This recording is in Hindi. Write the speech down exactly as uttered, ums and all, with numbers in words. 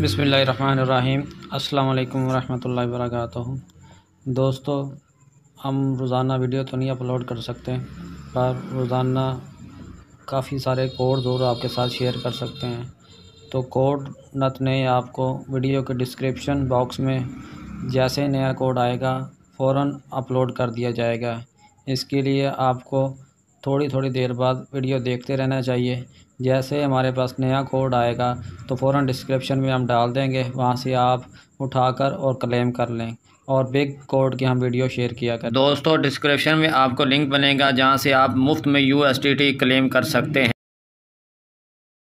बिस्मिल्लाहिर्रहमानिर्रहीम, अस्सलाम वालेकुम रहमतुल्लाहि वबरकातुहू। दोस्तों, हम रोज़ाना वीडियो तो नहीं अपलोड कर सकते, पर रोज़ाना काफ़ी सारे कोड ज़रूर आपके साथ शेयर कर सकते हैं। तो कोड नत नए आपको वीडियो के डिस्क्रिप्शन बॉक्स में जैसे नया कोड आएगा फ़ौरन अपलोड कर दिया जाएगा। इसके लिए आपको थोड़ी थोड़ी देर बाद वीडियो देखते रहना चाहिए। जैसे हमारे पास नया कोड आएगा तो फ़ौरन डिस्क्रिप्शन में हम डाल देंगे, वहाँ से आप उठाकर और क्लेम कर लें और बिग कोड की हम वीडियो शेयर किया करें। दोस्तों, डिस्क्रिप्शन में आपको लिंक बनेगा जहाँ से आप मुफ्त में U S D T claim कर सकते हैं।